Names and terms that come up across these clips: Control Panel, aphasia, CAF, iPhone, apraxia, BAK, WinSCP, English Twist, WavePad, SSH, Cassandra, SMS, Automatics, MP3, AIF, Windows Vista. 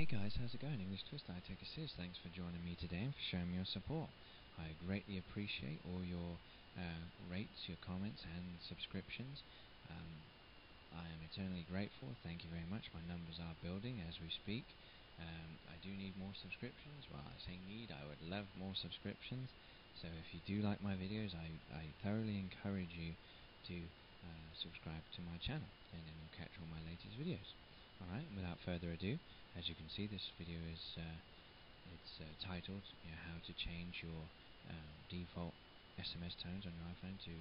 Hey guys, how's it going? English Twist, I take a serious. Thanks for joining me today and for showing me your support. I greatly appreciate all your rates, your comments and subscriptions. I am eternally grateful. Thank you very much. My numbers are building as we speak. I do need more subscriptions. Well, I say need, I would love more subscriptions. So if you do like my videos, I thoroughly encourage you to subscribe to my channel, and then you'll catch all my latest videos. Alright, without further ado, as you can see, this video is titled How to Change Your Default SMS Tones on Your iPhone to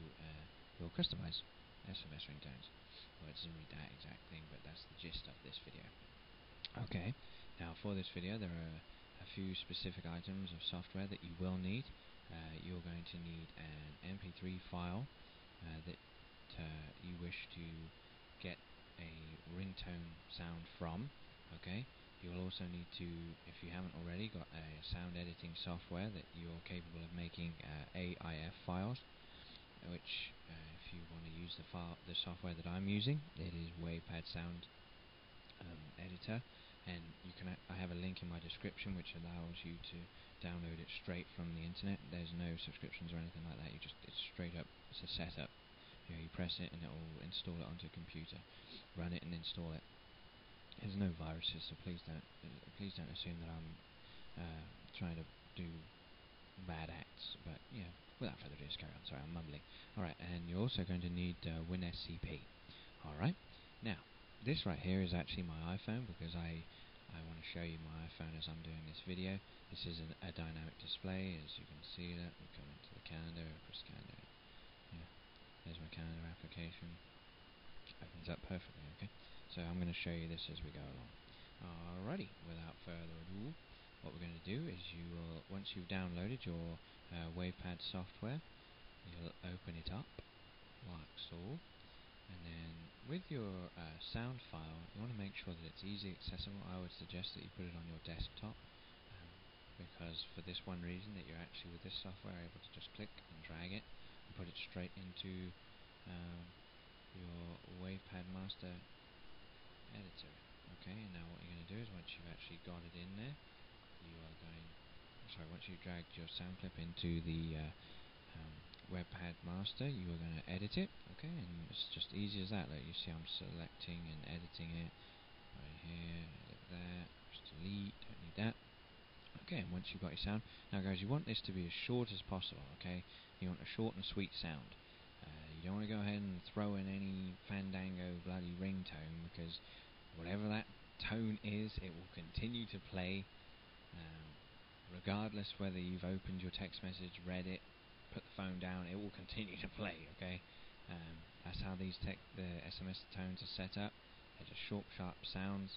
Your Customized SMS Ringtones. Well, it doesn't read that exact thing, but that's the gist of this video. Okay, now for this video there are a few specific items of software that you will need. You're going to need an MP3 file that you wish to get a ringtone sound from. Okay, you'll also need to, if you haven't already, got a sound editing software that you're capable of making AIF files, which if you want to use the software that I'm using, it is WavePad sound editor, and you can I have a link in my description which allows you to download it straight from the internet. There's no subscriptions or anything like that. You just, it's straight up, it's a setup. You press it and it will install it onto a computer, run it and install it. There's no viruses, so please don't assume that I'm trying to do bad acts. But yeah, without further ado, just carry on. Sorry, I'm mumbling. All right, and you're also going to need WinSCP. All right, now this right here is actually my iPhone, because I want to show you my iPhone as I'm doing this video. This is a dynamic display, as you can see. That we come into the calendar, press calendar. Yeah. There's my calendar application. Opens up perfectly, okay? So I'm going to show you this as we go along. Alrighty, without further ado, what we're going to do is you will, once you've downloaded your WavePad software, you'll open it up like so. And then with your sound file, you want to make sure that it's easily accessible. I would suggest that you put it on your desktop, because for this one reason, that you're actually with this software able to just click and drag it and put it straight into your WavePad master editor. Okay, and now what you're going to do is, once you've actually got it in there, you are going, sorry, once you've dragged your sound clip into the WavePad master, you are going to edit it. Okay, and it's just easy as that. Like you see, I'm selecting and editing it right here, like that. Just delete, don't need that. Okay, and once you've got your sound, now guys, you want this to be as short as possible, okay? You want a short and sweet sound. You don't want to go ahead and throw in any Fandango bloody ringtone, because whatever that tone is, it will continue to play, regardless whether you've opened your text message, read it, put the phone down, it will continue to play, okay? That's how these the SMS tones are set up. They're just short, sharp sounds,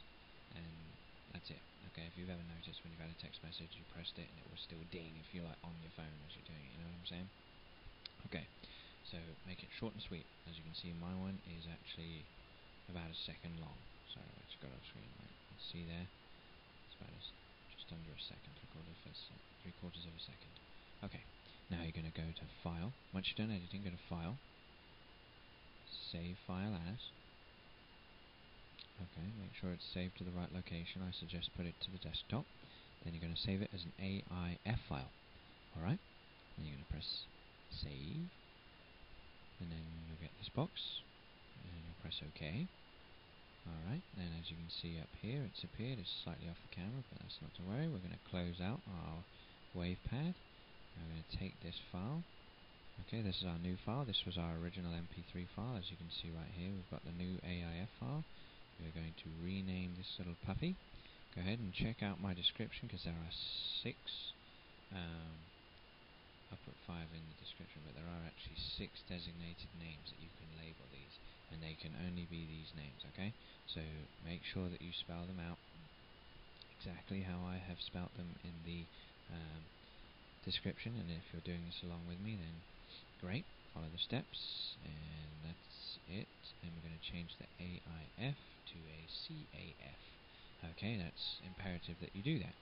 and that's it. Okay, if you've ever noticed, when you've had a text message, you pressed it and it will still ding if you're like on your phone as you're doing it, you know what I'm saying? Okay, so make it short and sweet. As you can see, my one is actually about a second long. Sorry, I just got off screen. Right, you can see there, it's about just under a second, three quarters of a second. Okay, now you're going to go to File. Once you're done editing, go to File, Save File As. Okay, make sure it's saved to the right location. I suggest put it to the desktop. Then you're going to save it as an AIF file. Alright, then you're going to press Save, and then you'll get this box, and you'll press OK. Alright, then as you can see up here, it's appeared. It's slightly off the camera, but that's not to worry. We're going to close out our WavePad. I'm going to take this file. Okay, this is our new file. This was our original MP3 file. As you can see right here, we've got the new AIF file. We're going to rename this little puppy. Go ahead and check out my description, because there are 6, I'll put 5 in the description, but there are actually 6 designated names that you can label these, and they can only be these names, okay? So make sure that you spell them out exactly how I have spelt them in the description, and if you're doing this along with me, then great. Follow the steps, and that's it. And we're going to change the AIF to a CAF. Okay, that's imperative that you do that.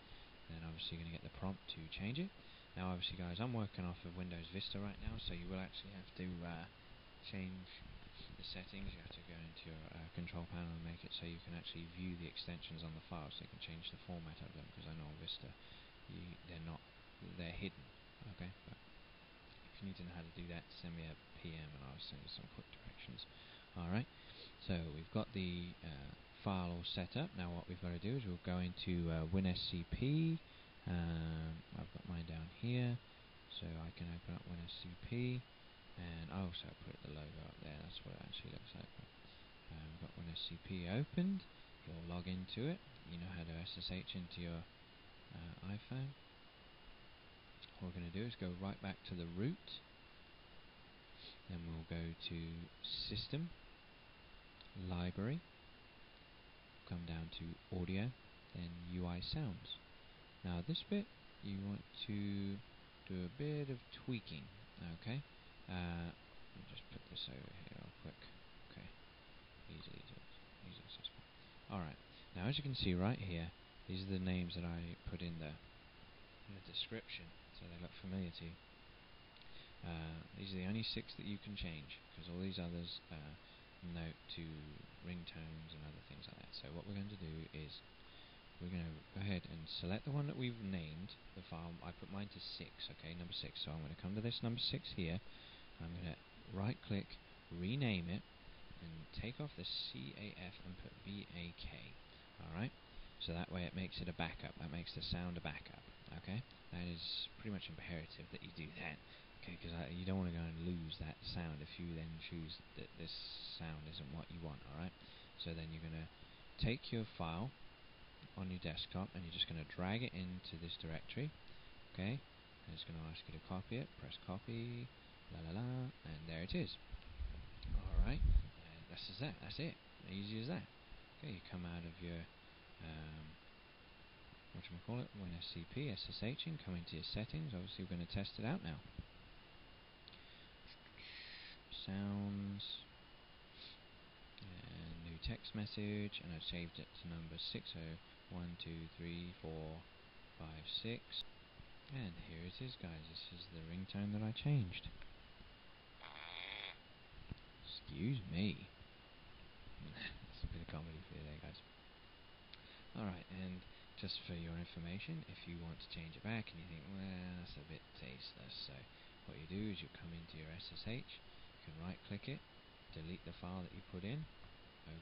Then obviously you're going to get the prompt to change it. Now obviously guys, I'm working off of Windows Vista right now, so you will actually have to change the settings, you have to go into your control panel and make it so you can actually view the extensions on the file, so you can change the format of them, because I know on Vista they're hidden. Okay, but if you need to know how to do that, send me a PM and I'll send you some quick directions. Alright, so we've got the file all set up. Now what we've got to do is we'll go into WinSCP. I've got mine down here, so I can open up WinSCP, and I also put the logo up there. That's what it actually looks like. We've got WinSCP opened. You'll log into it. You know how to SSH into your iPhone. What we're going to do is go right back to the root, then we'll go to System, Library, come down to Audio, then UI Sounds. Now this bit, you want to do a bit of tweaking, okay? I'll just put this over here real quick, okay? Easy access point. Alright, now as you can see right here, these are the names that I put in there, in the description, so they look familiar to you. These are the only 6 that you can change, because all these others note to ringtones and other things like that. So what we're going to do is we're going to go ahead and select the one that we've named the file. I put mine to 6, okay, number 6. So I'm going to come to this number 6 here. I'm going to right click, rename it, and take off the CAF and put BAK. Alright, so that way it makes it a backup. That makes the sound a backup. Okay, that is pretty much imperative that you do that. Okay, because you don't want to go and lose that sound if you then choose that this sound isn't what you want. Alright, so then you're going to take your file on your desktop and you're just going to drag it into this directory. Okay, and it's going to ask you to copy it. Press copy, la la la, and there it is. Alright, that's just that. That's it. Easy as that. Okay, you come out of your whatchamacallit, WinSCP, SSH, and come into your settings. Obviously we're going to test it out now. Sounds, and new text message, and I've saved it to number 6, so 1, 2, 3, 4, 5, 6, and here it is, guys. This is the ringtone that I changed. Excuse me. That's a bit of comedy for you there, guys. Alright, and just for your information, if you want to change it back and you think, well, that's a bit tasteless, so what you do is you come into your SSH, you can right click it, delete the file that you put in,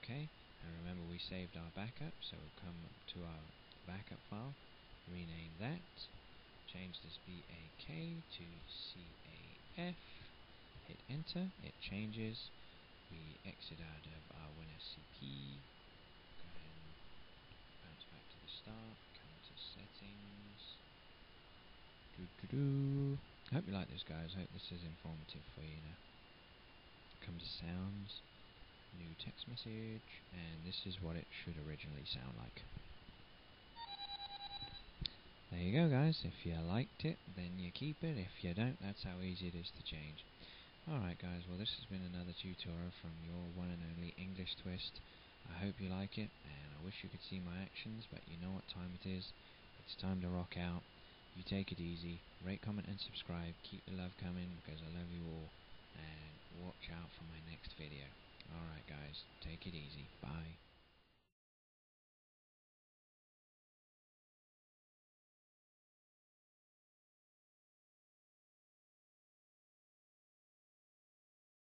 okay, and remember we saved our backup, so we'll come to our backup file, rename that, change this BAK to CAF, hit enter, it changes, we exit out of our WinSCP, go ahead and bounce back to the start, come to settings, I hope you like this, guys. I hope this is informative for you now. Come to sounds, new text message, and this is what it should originally sound like. There you go, guys. If you liked it, then you keep it. If you don't, that's how easy it is to change. Alright, guys, well, this has been another tutorial from your one and only English Twist. I hope you like it, and I wish you could see my actions, but you know what time it is. It's time to rock out. You take it easy. Rate, comment, and subscribe. Keep the love coming, because I love you all. And watch out for my next video. Alright, guys, take it easy. Bye.